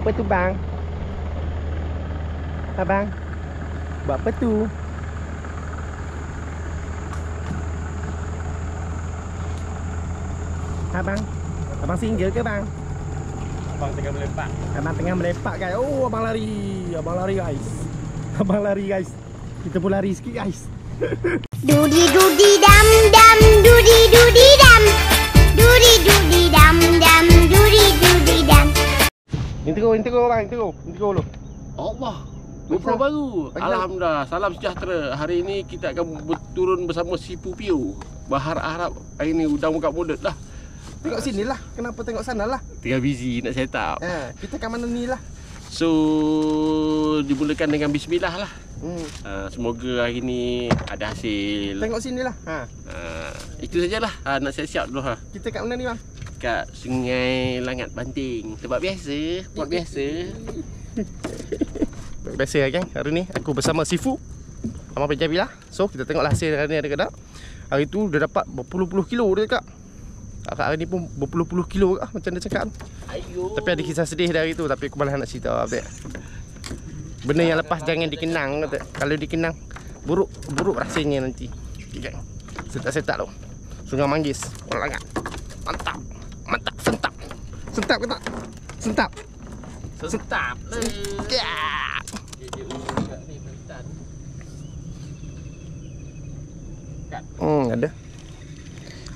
Apa tu bang? Abang, buat apa tu? Abang, abang single ke bang? Abang tengah melepak. Abang tengah melepak guys. Oh, abang lari. Abang lari guys. Abang lari guys. Kita pun lari sikit guys. Dudi dudi dam dam, dudi dudi dam. Dudi dudi dam dam, dudi dudi dam. Intro bang, intro dulu. Allah. Lupa baru. Alhamdulillah. Salam sejahtera. Hari ini kita akan turun bersama Sipu Piu. Bahar Arab. Hari ini udang buka mulut lah. Tengok sini lah. Kenapa tengok sana lah? Tengah busy nak set up. Kita kat mana ni lah. So, dimulakan dengan bismillah lah. Semoga hari ni ada hasil. Tengok sini lah. Itu sajalah. Nak siap-siap dulu. Kita kat mana ni bang? Kat Sungai Langat Banting. Tempat biasa. Tempat biasa. Biasa lah, geng. Hari ni aku bersama Sifu Abang Pejal Pilah. So kita tengoklah hasil hari ni ada ke tak. Hari tu dia dapat berpuluh-puluh kilo dia cakap. Hari ni pun berpuluh-puluh kilo ke macam dia cakap. Ayuh. Tapi ada kisah sedih dari tu. Tapi aku malah nak cerita update. Benda yang lepas jangan dikenang kata. Kalau dikenang buruk rasanya nanti. Okay, geng. Setak-setak tu Sungai Manggis. Orang Langat. Mantap. Mantap. Sentap. Sentap ke tak? Sentap. Sentap. Sentap. Ada.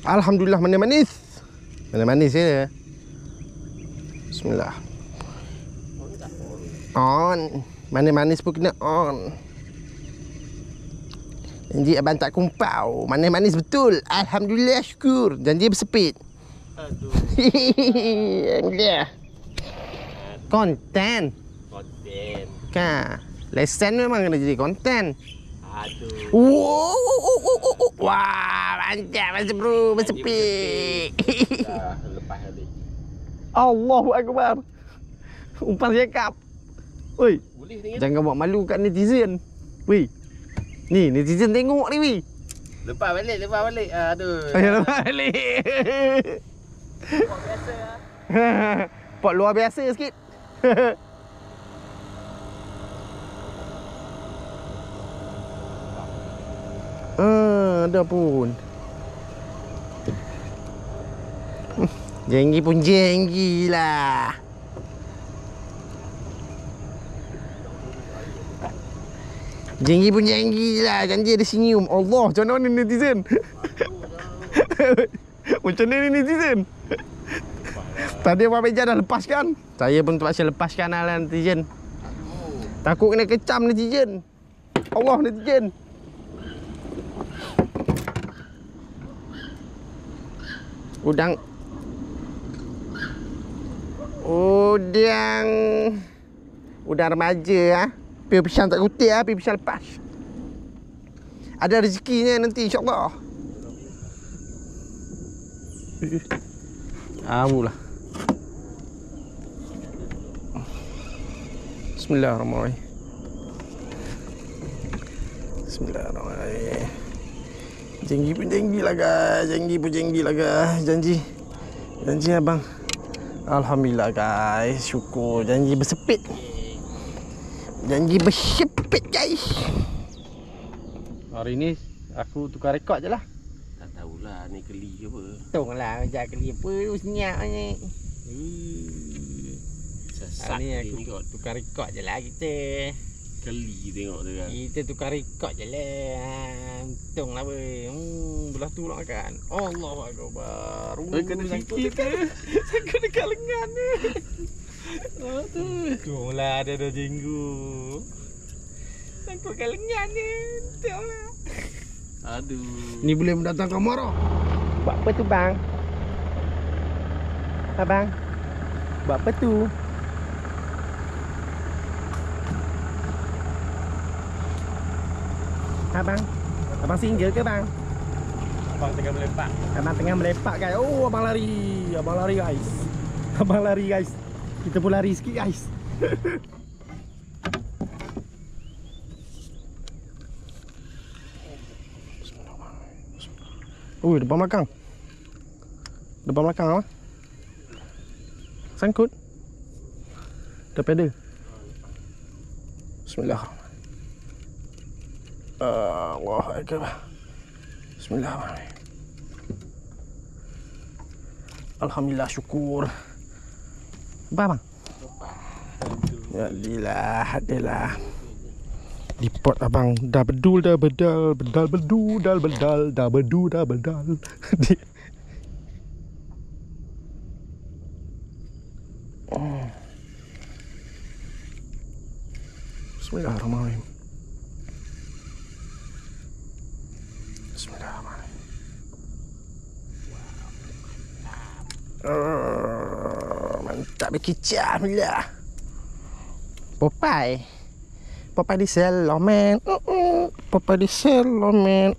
Alhamdulillah manis-manis. Manis-manis ya. Bismillah. On. Manis-manis pun kena on. Janji abang tak kumpau. Manis-manis betul. Alhamdulillah syukur. Janji bersepit. Aduh. Alhamdulillah. Konten. Konten. Ka. Lesen memang kena jadi konten. Aduh. Wow. Wah, mantap masa bro, bersepik. Dah lepas tadi. Allahu akbar. Umpan cakap. Oi. Jangan buat malu kat netizen. Wei. Ni netizen tengok ni wei. Lepas balik. Aduh. Lepas balik. Pot biasa ah. Pot luar biasa sikit. Ada pun. Jenggi pun jenggi lah. Jenggi pun jenggi lah. Janji ada senyum. Allah, macam mana ni netizen? Macam mana ni netizen? Tadi Abang Pejal dah lepaskan. Saya pun terpaksa lepaskan lah netizen. Takut kena kecam netizen. Allah netizen. Udang remaja ah. Piu pisang tak kutip ah, piu pisang lepas. Ada rezekinya nanti insya-Allah. Amulah. Bismillahirrahmanirrahim. Bismillahirrahmanirrahim. Janji pun janji lah guys. Janji abang. Alhamdulillah guys. Syukur. Janji bersepit. Guys. Hari ni aku tukar rekod je lah. Tak tahulah ni keli ke apa. Tunglah macam keli apa tu senyap ni. Sesak ni aku tukar rekod je lah kita. Kali tengok dia kan. Kita tukar rekod je lah. Untunglah weh. Belah tu lah kan. Allahu akbar. Kena sikit ke? Sangkut dekat lengan ni. Untunglah ada jenggu. Sangkut dekat lengan ni. Untunglah. Aduh. Ni boleh mendatangkan marah. Buat apa tu bang? Abang. Buat apa tu? Abang, abang single ke bang? Abang tengah melepak. Guys. Oh, abang lari. Abang lari guys. Kita pun lari sikit guys. Oh, depan belakang. Abang. Sangkut. Terpeda. Bismillahirrahmanirrahim. Allahu akbar. Bismillahirrahmanirrahim. Alhamdulillah, syukur. Apa bang? Ya lilah, hadilah. Di pot abang dah bedul dah bedal, bedal bedu dal bedal, dah bedu dah bedal. Oh. Bismillahirrahmanirrahim. Bismillahirrahmanirrahim. Mantap berkicau lah. Popeye. Popeye di sel lomen. Popeye di sel lomen.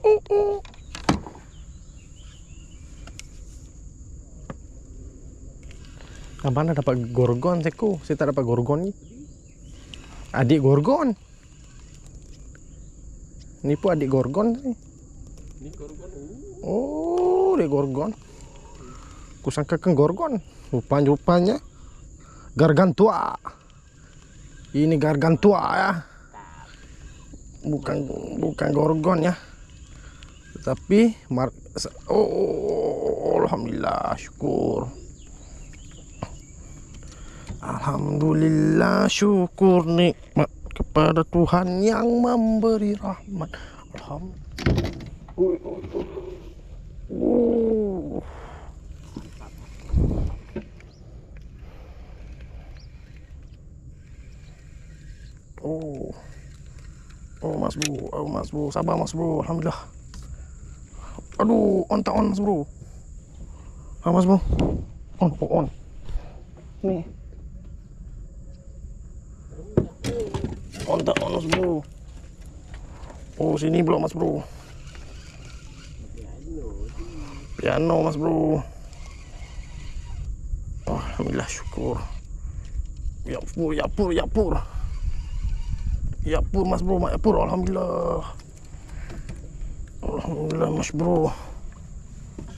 Abang dah dapat gorgon seku. Saya tak dapat gorgon ni. Adik gorgon. Ni pun adik gorgon ni. Ni gorgon. Oh, dia gorgon. Ku sangka kan gorgon. Rupanya gargantua. Ini gargantua ya. Bukan gorgon ya. Tapi oh, alhamdulillah, syukur. Alhamdulillah, syukur nikmat kepada Tuhan yang memberi rahmat. Alhamdulillah. Oh, mas bro, sabar mas bro, alhamdulillah. Aduh, on mas bro. Ah mas bro, on. Nih. On mas bro. Oh, sini belum mas bro. Piano mas bro. Oh, alhamdulillah, syukur. Ya pur. Ya pur mas bro, ya pur, alhamdulillah. Alhamdulillah mas bro.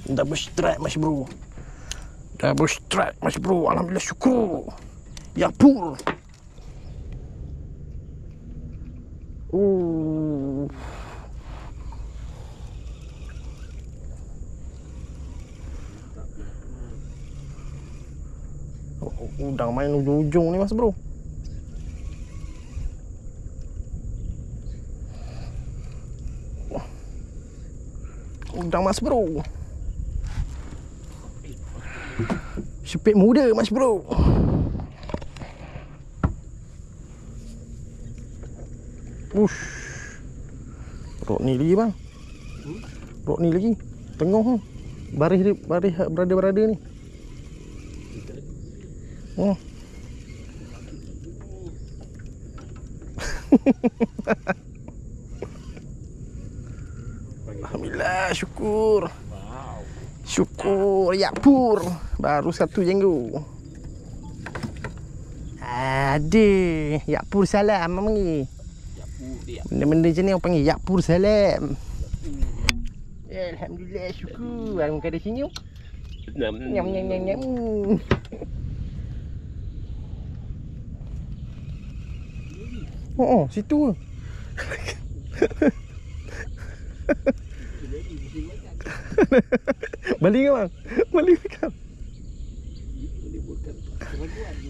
Double strike mas bro, alhamdulillah, syukur. Ya pur. Udang main ujung-ujung ni mas bro. Udang mas bro. Sepik muda mas bro. Ush. Rok ni lagi bang. Rok ni lagi. Tengok tu. Baris berada-berada ni. Oh. Alhamdulillah, syukur. Syukur, ya pur. Baru satu jenggu. Aduh, ya pur salam memanggil. Benda-benda macam ni orang panggil ya pur salam. Ya, alhamdulillah, syukur. Orang kada senyum. Nyam. Oh, situ. Balik ke bang? Balik ke?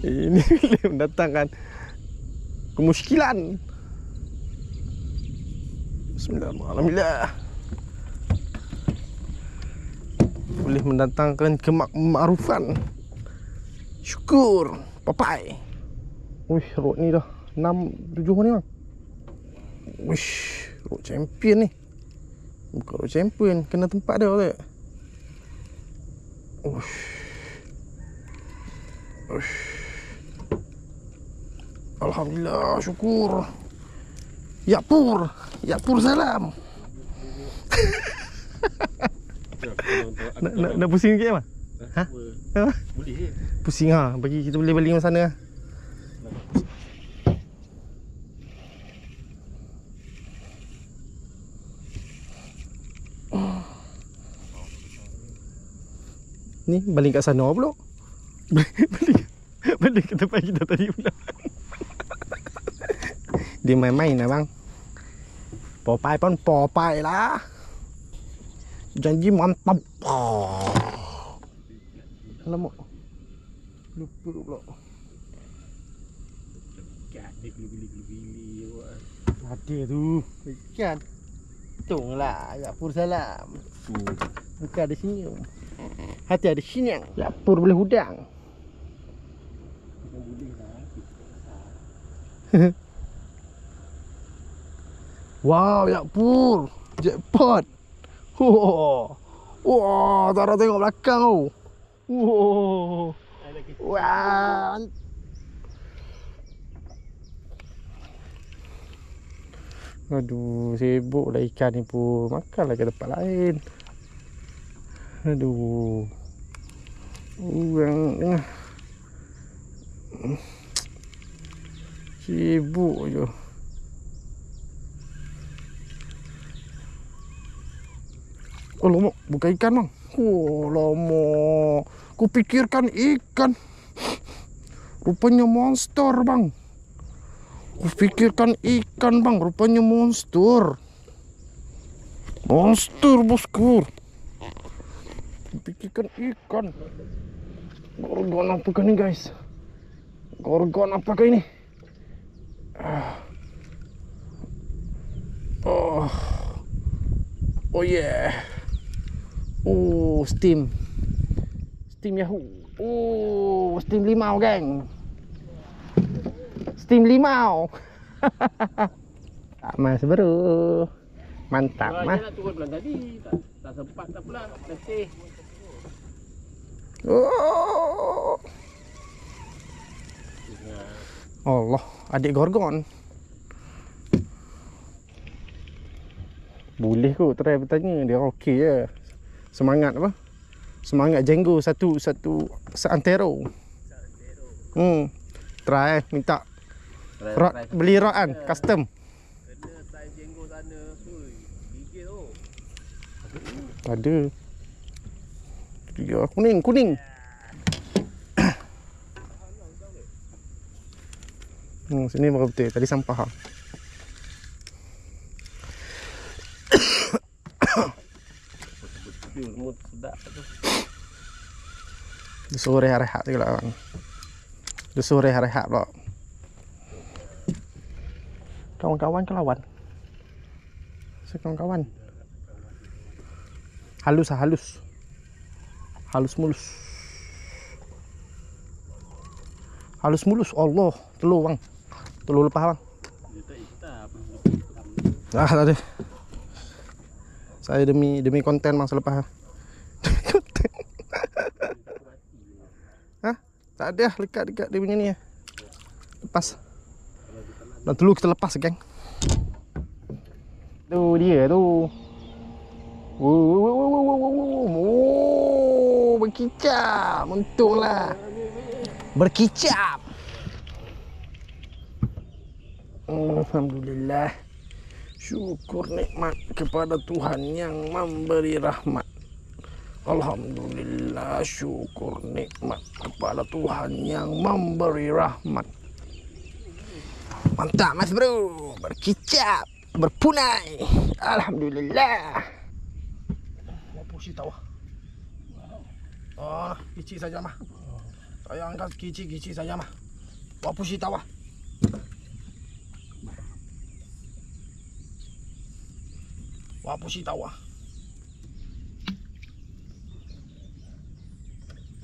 Ini boleh mendatangkan kemusykilan. Bismillahirrahmanirrahim. Boleh mendatangkan kemakmarufan. Syukur. Popeye. Uish, rot ni dah 6-7 ni bang. Uish, rot champion ni. Bukan rot champion, kena tempat dia tak? Uish. Uish. Alhamdulillah, syukur. Ya pur salam. Nak pusing sikit bang? Ha? Boleh. Pusing ah, bagi kita boleh balik ke sana. Ni balik kat sana pula. Balik ke tempat kita tadi pula. di main-main ya bang. Popai pun popai lah, janji mantap. Lemu lupa pula ada tu ikan tung lah yapur salam bukan ada sini hati ada sini yapur boleh hudang. Wow, yapur jackpot. Wow, wow, tak ada tengok belakang tau. Wow, wow. Aduh, sibuklah ikan ni pun. Makanlah ke tempat lain. Aduh. Orang sibuk je. Oh, lama. Bukan ikan bang. Oh, lama. Ku pikirkan ikan. Rupanya monster bang. Kupikirkan ikan bang, rupanya monster. Monster bosku. Kupikirkan ikan. Gorgon apakah ini guys? Gorgon apakah ini? Oh, oh yeah. Oh, steam. Steam Yahoo. Oh, steam limau geng. Steam limau. Tak mas bro. Mantap mas. Nak turun bulan tadi. Tak sempat tak pula. Letih. Oh. Allah, adik gorgon. Boleh kot try bertanya dia okey je. Semangat apa? Semangat jenggo satu seantero. Try minta rod, beli rod kan custom. Kena time jenggo sana. Gigit tu. Ada. Ya, kuning. Sini baru betul. Tadi sampah. Dia suruh rehat-rehat tu lah kan. Dia suruh rehat-rehat pula. Kawan-kawan ke lawan? Kawan-kawan. Halus lah, halus. Halus mulus. Halus mulus. Allah, telur bang. Telur lepas bang. Ah, tak ada. Saya demi konten bang selepas. Demi konten. Hah? Tak ada lekat dia punya ni. Lepas. Dan telur kita lepas geng. Tu dia tu. Berkicap, untunglah. Berkicap. Alhamdulillah. Syukur nikmat kepada Tuhan yang memberi rahmat. Alhamdulillah, syukur nikmat kepada Tuhan yang memberi rahmat. Mantap mas bro, berkicap, berpunai. Alhamdulillah. Pusi tawah. Oh, kecil saja mah. Saya angkat kecil saja mah. Wapusi tawah. Wapusi tawah.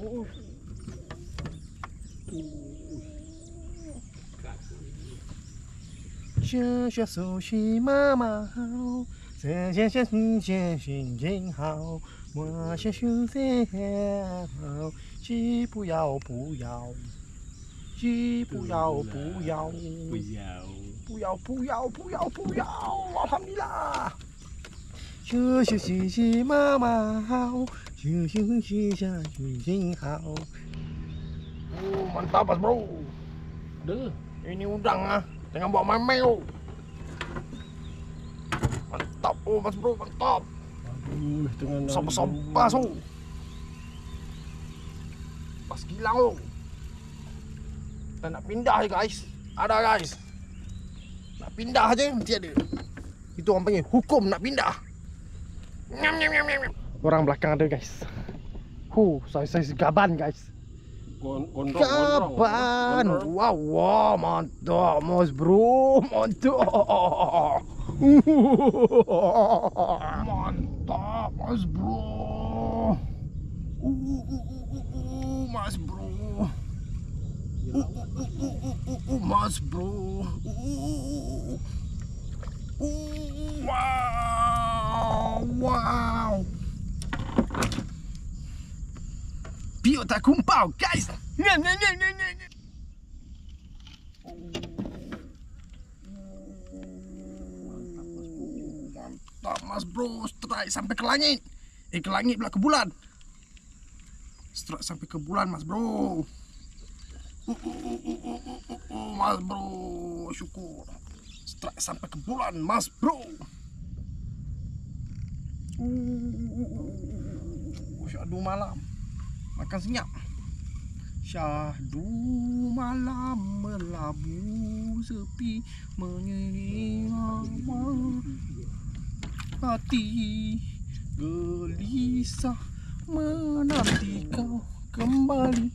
Oh. Sushi mama hao. Hao. 我是兄弟，不要！我怕你啦！休息，妈妈好，休息好。Oh mantap bro. Duh, ini udang ah, jangan bawa main-main lo. Mantap oh mas bro, mantap. Sopas-sopas tu. Pas kilang tu. Kita nak pindah je guys. Ada guys. Nak pindah je mesti ada. Itu orang panggil hukum nak pindah. Nyam, nyam, nyam, nyam. Orang belakang ada guys. Saiz gaban guys. Gondrong, gaban. Gondrong. Wow, wow, mantap mas bro. Mantap. Mantap mas bro. Mas bro. Mas bro. Wow, wow. Pio tak kumpau, guys. Mantap mas bro, strike sampai ke langit. Ke langit pula ke bulan. Strike sampai ke bulan mas bro. Mas bro, syukur. Strike sampai ke bulan mas bro. Syahdu malam makan senyap. Syahdu malam melabu sepi menyelam hati gelisah menanti kau kembali.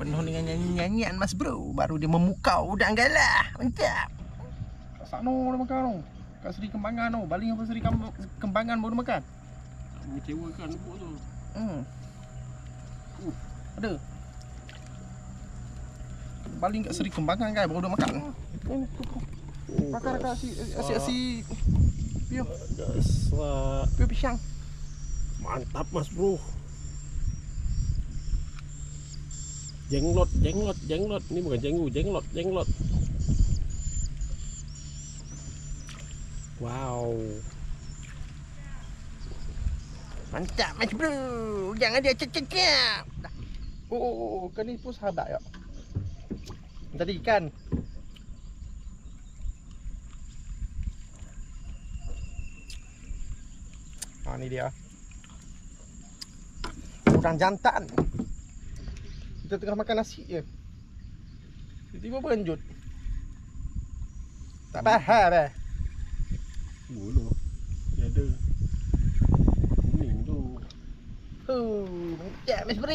Penuh dengan nyanyian mas bro. Baru dia memukau udang galah. Mantap. Kat sana dia makan tu. Kat Seri Kembangan tu. Baling apa Seri Kembangan baru dia makan. Mengecewakan lubuk tu. Ada. Baling kat Seri Kembangan kan baru dia makan. Pakar-pakar asyik-asyik. Piu. Piu pisang. Mantap mas bro. Jenglot, jenglot, jenglot. Ini bukan jenggu, jenglot, jenglot. Wow. Mantap mas bro. Jangan dia cecek. Oh, kan ni pun sahabat ya. Tadi ikan. Ah, ni dia. Udang jantan. Kita tengah makan nasi je, tiba-tiba berenjut. Tak faham eh. Bulu dia ada kuning tu. Mantap mas bro,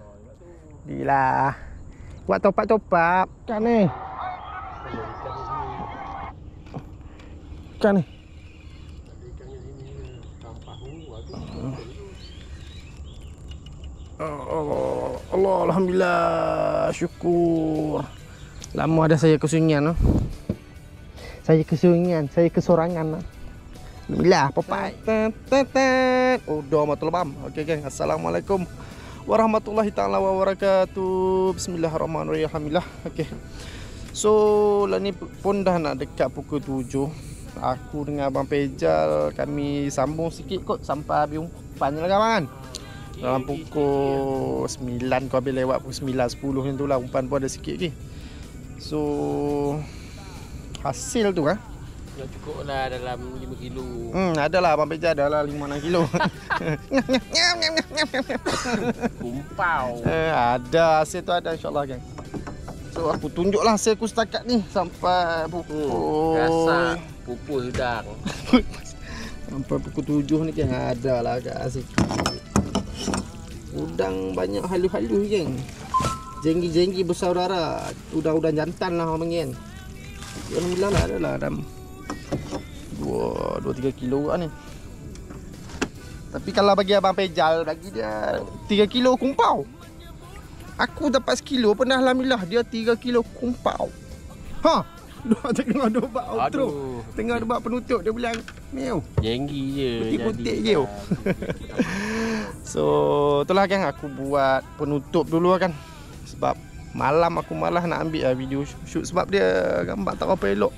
gila. Buat topak-topak kan ni. Kan ni. Allah, alhamdulillah, syukur. Lama ada saya kesunyian. Saya kesorangan. Alhamdulillah, papai. Udah mata lebam. Okey geng, assalamualaikum warahmatullahi taala wabarakatuh. Bismillahirrahmanirrahim. Alhamdulillah. Okey. So, lah ni pun dah nak dekat pukul 7. Aku dengan abang Pejal kami sambung sikit kot sampai habis umpan je lah kawan. Dalam pukul 9 kau habis lewat pukul 9, 10 tu lah umpan pun ada sikit lagi. So hasil tu kan dah cukup lah dalam 5 kilo. Adalah abang Pejal adalah 5-6 kilo. Kumpau. Ada hasil tu ada insya-Allah kan. So aku tunjuklah hasil aku setakat ni sampai pukul gasak pupus udang. Sampai pukul 7 ni kan adalah agak hasil. Udang banyak halu-halu geng. Jenggi-jenggi bersaudara. Udang-udang jantan lah orang panggil kan. Alhamdulillah lah adalah dalam 2-3 kilo ni. Tapi kalau bagi abang Pejal, bagi dia 3 kilo kumpau. Aku dapat sekilo pun alhamdulillah. Dia 3 kilo kumpau. Tengah ada bak outro. Tengah ada bak penutup. Dia bilang meow. Jenggi je. Putih-putih je. So itulah kan aku buat penutup dulu kan. Sebab Malam aku malah nak ambil lah video shoot sebab dia gambar tak apa elok.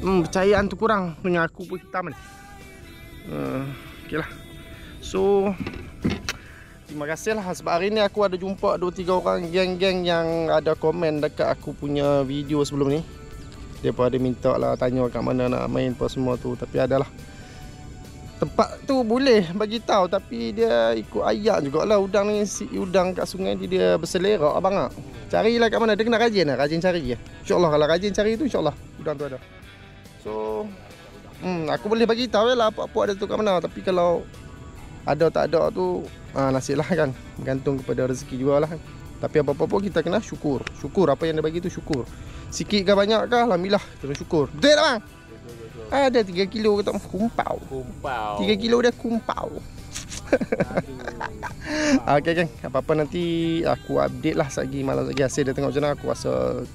Pencahayaan tu kurang dengan aku pun hitam ni. Okeylah. So terima kasih lah sebab hari ni aku ada jumpa 2-3 orang geng-geng yang ada komen dekat aku punya video sebelum ni. Dia pun ada minta lah tanya kat mana nak main apa semua tu, tapi adalah tempat tu boleh bagi tahu tapi dia ikut ayak jugalah. Udang ni, si udang kat sungai ni dia berselerak abang ah. Carilah kat mana, dia kena rajin lah, rajin cari lah. InsyaAllah kalau rajin cari tu insyaAllah udang tu ada. So aku boleh bagi tahu lah apa-apa ada tu kat mana, tapi kalau ada tak ada tu nasib lah kan, bergantung kepada rezeki juga lah. Tapi apa-apa pun kita kena syukur. Syukur apa yang dia bagi tu syukur. Sikit ke banyak ke, alhamdulillah kena syukur. Betul tak bang? Ada 3 kilo ke tak? Kumpau. 3 kilo dia kumpau. Okey geng, apa-apa nanti aku update lah satgi malam satgi hasil dia tengok macam mana. Aku rasa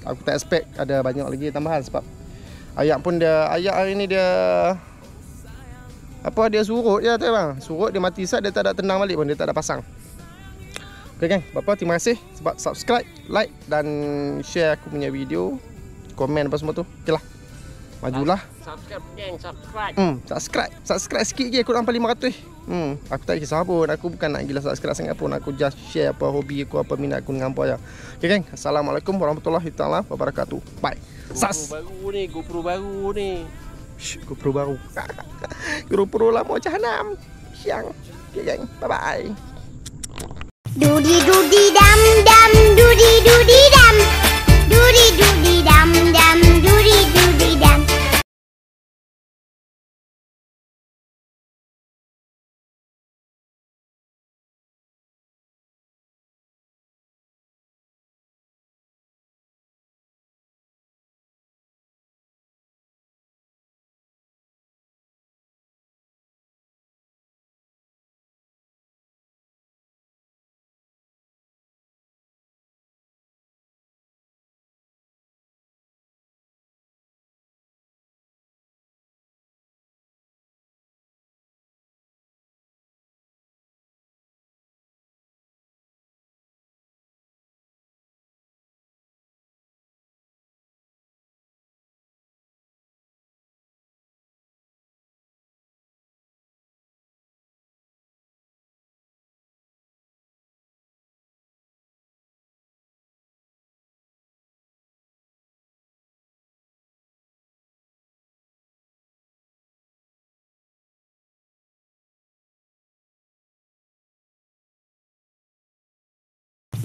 aku tak expect ada banyak lagi tambahan sebab ayak pun dia, ayak hari ni dia apa dia surut je tu bang. Surut dia mati sat, dia tak ada tenang balik pun, dia tak ada pasang. Okey geng, apa terima kasih sebab subscribe, like dan share aku punya video, komen apa semua tu. Okeylah. Majulah. Subscribe geng, subscribe. Subscribe sikit je aku nak sampai 500. Aku tak kisah pun, aku bukan nak gila subscribe sangat pun, aku just share apa hobi aku, apa minat aku dengan apa aja. Okey geng, assalamualaikum warahmatullahi taala wabarakatuh. Bye. GoPro baru ni. GoPro baru. GoPro lama jahanam. Siang. Okay, geng. Bye bye. Dudi dudi dam dam dudi dudi dam. Dudi dudi dam dam dudi dudi dam.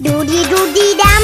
Doody doody dam.